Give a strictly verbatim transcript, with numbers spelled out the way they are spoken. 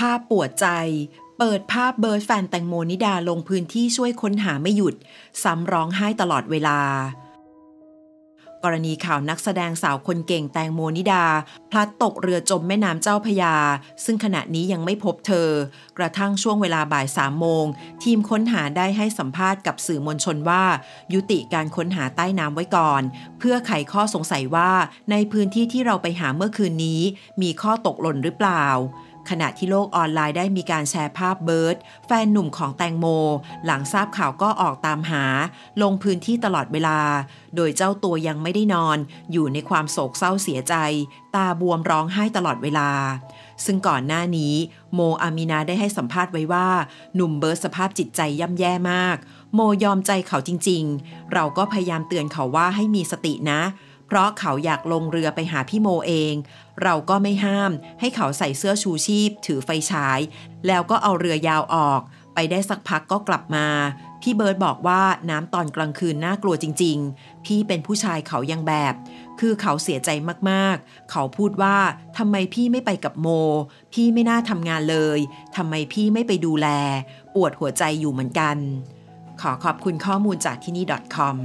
ภาพปวดใจเปิดภาพเบิร์ดแฟนแตงโมนิดาลงพื้นที่ช่วยค้นหาไม่หยุดซ้ำร้องไห้ตลอดเวลากรณีข่าวนักแสดงสาวคนเก่งแตงโมนิดาพลัดตกเรือจมแม่น้ำเจ้าพระยาซึ่งขณะนี้ยังไม่พบเธอกระทั่งช่วงเวลาบ่ายสามโมงทีมค้นหาได้ให้สัมภาษณ์กับสื่อมวลชนว่ายุติการค้นหาใต้น้ำไว้ก่อนเพื่อไขข้อสงสัยว่าในพื้นที่ที่เราไปหาเมื่อคืนนี้มีข้อตกหล่นหรือเปล่าขณะที่โลกออนไลน์ได้มีการแชร์ภาพเบิร์ดแฟนหนุ่มของแตงโมหลังทราบข่าวก็ออกตามหาลงพื้นที่ตลอดเวลาโดยเจ้าตัวยังไม่ได้นอนอยู่ในความโศกเศร้าเสียใจตาบวมร้องไห้ตลอดเวลาซึ่งก่อนหน้านี้โมอามีนาได้ให้สัมภาษณ์ไว้ว่าหนุ่มเบิร์ดสภาพจิตใจย่ำแย่มากโมยอมใจเขาจริงๆเราก็พยายามเตือนเขาว่าให้มีสตินะเพราะเขาอยากลงเรือไปหาพี่โมเองเราก็ไม่ห้ามให้เขาใส่เสื้อชูชีพถือไฟฉายแล้วก็เอาเรือยาวออกไปได้สักพักก็กลับมาพี่เบิร์ดบอกว่าน้ำตอนกลางคืนน่ากลัวจริงๆพี่เป็นผู้ชายเขายังแบบคือเขาเสียใจมากๆเขาพูดว่าทำไมพี่ไม่ไปกับโมพี่ไม่น่าทำงานเลยทำไมพี่ไม่ไปดูแลปวดหัวใจอยู่เหมือนกันขอขอบคุณข้อมูลจากที่นี่ ดอท คอม